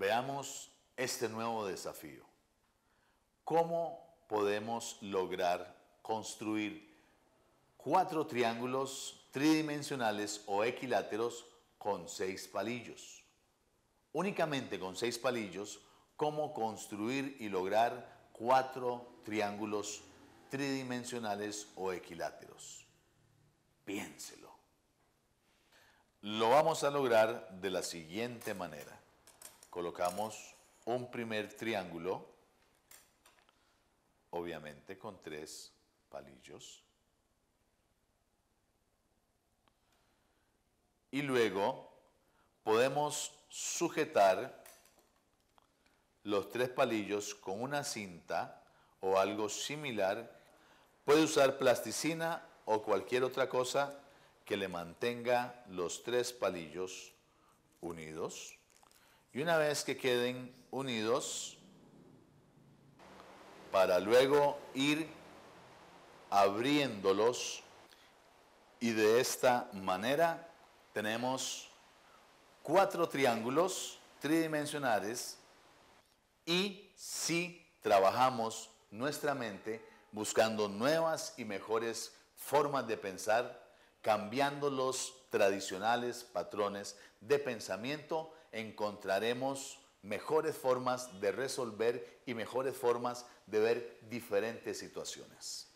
Veamos este nuevo desafío. ¿Cómo podemos lograr construir 4 triángulos tridimensionales o equiláteros con 6 palillos? Únicamente con 6 palillos, ¿cómo construir y lograr 4 triángulos tridimensionales o equiláteros? Piénselo. Lo vamos a lograr de la siguiente manera. Colocamos un primer triángulo, obviamente con 3 palillos. Y luego podemos sujetar los 3 palillos con una cinta o algo similar. Puede usar plasticina o cualquier otra cosa que le mantenga los 3 palillos unidos. Y una vez que queden unidos, para luego ir abriéndolos, y de esta manera tenemos 4 triángulos tridimensionales. Y si trabajamos nuestra mente buscando nuevas y mejores formas de pensar, cambiando los tradicionales patrones de pensamiento, encontraremos mejores formas de resolver y mejores formas de ver diferentes situaciones.